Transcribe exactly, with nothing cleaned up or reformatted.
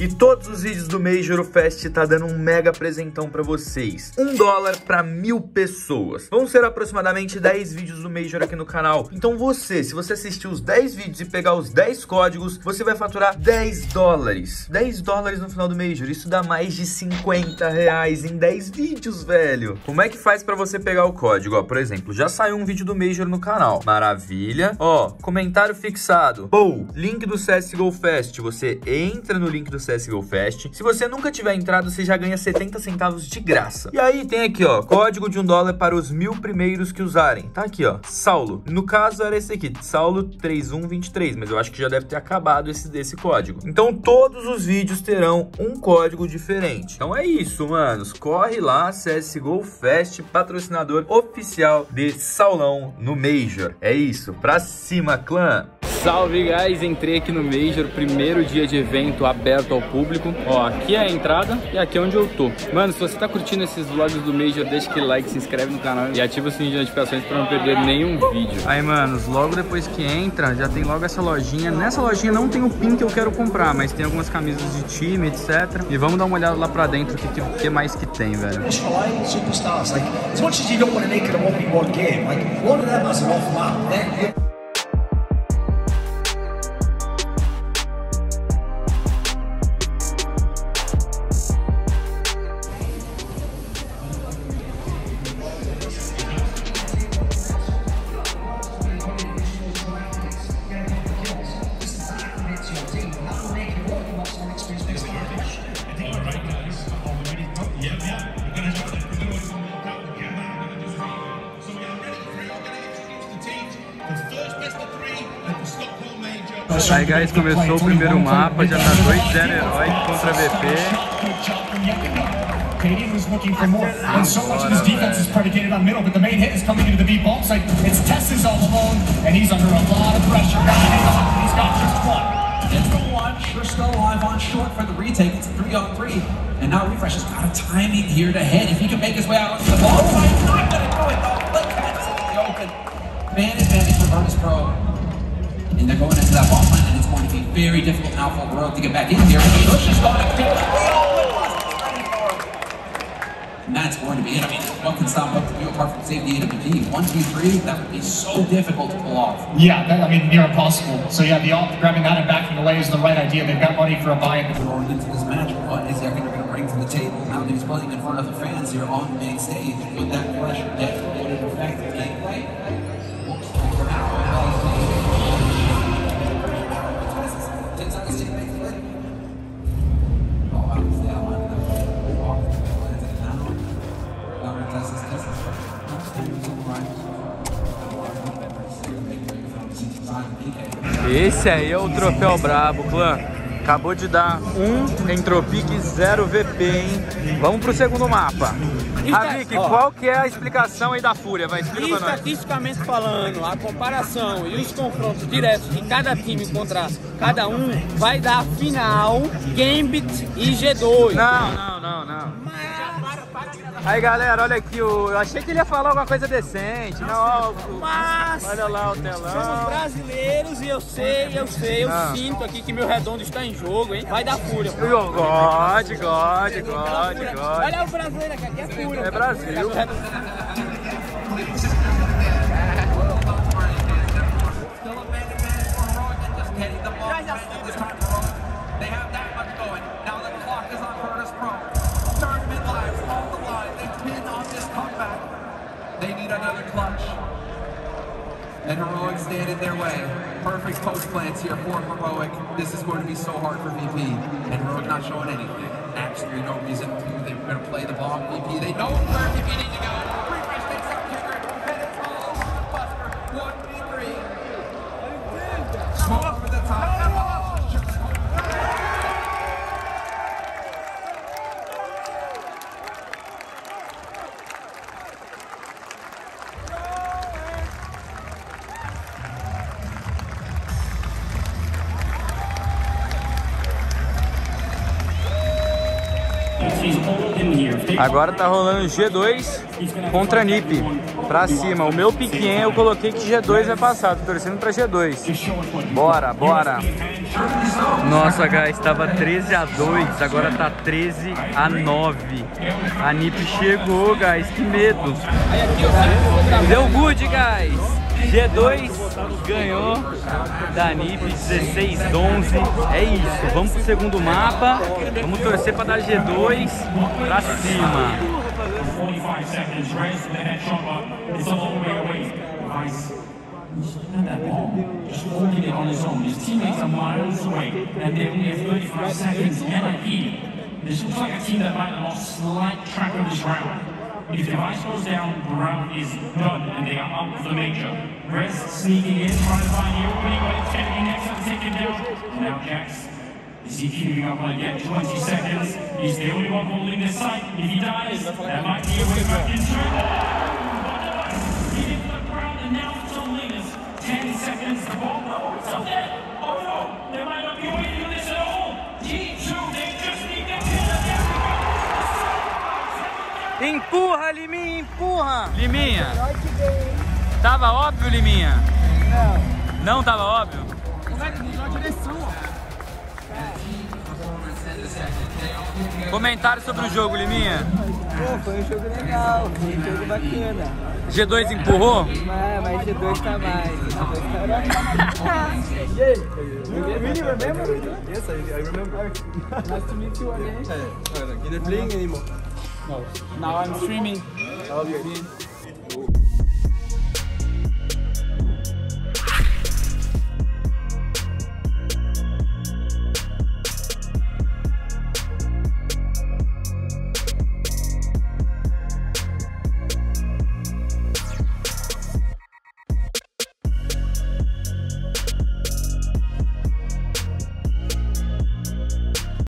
E todos os vídeos do Major Fest tá dando um mega presentão pra vocês. Um dólar pra mil pessoas. Vão ser aproximadamente dez vídeos do Major aqui no canal. Então você, se você assistir os dez vídeos e pegar os dez códigos, você vai faturar dez dólares. dez dólares no final do Major. Isso dá mais de cinquenta reais em dez vídeos, velho. Como é que faz pra você pegar o código? Ó, por exemplo, já saiu um vídeo do Major no canal. Maravilha. Ó, comentário fixado. Pô, link do C S G O Fest. Você entra no link do C S G O Fest. Se você nunca tiver entrado, você já ganha setenta centavos de graça. E aí tem aqui, ó, código de um dólar para os mil primeiros que usarem. Tá aqui, ó, Saulo. No caso era esse aqui, Saulo três um dois três, mas eu acho que já deve ter acabado esse, esse código. Então todos os vídeos terão um código diferente. Então é isso, manos. Corre lá, C S G O Fest, patrocinador oficial de Saulão no Major. É isso, pra cima, clã! Salve, guys! Entrei aqui no Major, primeiro dia de evento aberto ao público. Ó, aqui é a entrada e aqui é onde eu tô. Mano, se você tá curtindo esses vlogs do Major, deixa aquele like, se inscreve no canal e ativa o sininho de notificações pra não perder nenhum vídeo. Aí, manos, logo depois que entra, já tem logo essa lojinha. Nessa lojinha não tem o pin que eu quero comprar, mas tem algumas camisas de time, etcétera. E vamos dar uma olhada lá pra dentro, o que, que mais que tem, velho. Aí, guys, começou o primeiro mapa, já tá dois a zero Heroic contra V P. And they're going into that ball line, and it's going to be very difficult now for Heroic to get back in here. And Bush is going to be like, oh, and that's going to be it. I mean, what can stop both of you apart from safety and V P? One, two, three, that would be so difficult to pull off. Yeah, that, I mean, near impossible. So yeah, the alt grabbing that and backing away is the right idea. They've got money for a buy-in. Going into this match, what is everyone going to bring to the table? Now they're playing in front of the fans here on the main stage with that pressure definitely would have affected the game play. Esse aí é o troféu brabo, clã. Acabou de dar um entropique, zero V P, hein? Vamos pro segundo mapa. Ravik, qual que é a explicação aí da fúria? Vai explicar pra nós. Estatisticamente falando, a comparação e os confrontos diretos de cada time contra cada um vai dar final Gambit e G dois. Não, não, não, não. Aí, galera, olha aqui, eu achei que ele ia falar alguma coisa decente. Não, ó, o... Mas... olha lá o telão. Somos brasileiros e eu sei, eu sei, eu não. Sinto aqui que meu redondo está em jogo, hein? Vai dar fúria. Gode, gode, gode, gode. Olha o brasileiro aqui, aqui é fúria. É Brasil. And Heroic stand in their way. Perfect post plants here for Heroic. This is going to be so hard for V P. And Heroic not showing anything. Absolutely no reason to. They're going to play the ball on V P. They know where V P need to go. Refresh takes up kicker. And it's all over the buster. one v three. Smoke for the top. Agora tá rolando G dois contra Nip, pra cima. O meu piquinho eu coloquei que G dois é passado, torcendo pra G dois. Bora, bora. Nossa, guys, estava treze a dois, agora tá treze a nove. A Nip chegou, guys, que medo. Deu good, guys. G dois ganhou da Nip, dezesseis a onze. É isso, vamos pro segundo mapa. Vamos torcer para dar G dois pra cima. Jax. Is he keeping up like that? twenty seconds. He's the only one holding the sight. If he dies, there might be a way back into it. Oh, he hit the ground and now it's on Linus. ten seconds. The ball rolls up there. Oh no, there might not be a way to do this at all. G two, they just need to kill them. Empurra, Liminha, empurra. Liminha. Tava óbvio, Liminha? Não. Não tava óbvio? Como é que mudou a direção? Comentário sobre o jogo, Liminha. Pô, foi um jogo legal, foi um jogo bacana. G dois empurrou? Ah, mas G dois tá mais. G dois tá mais. E aí? You remember? Yes, I remember. Nice to meet you again. You're not playing anymore. No. Now I'm streaming.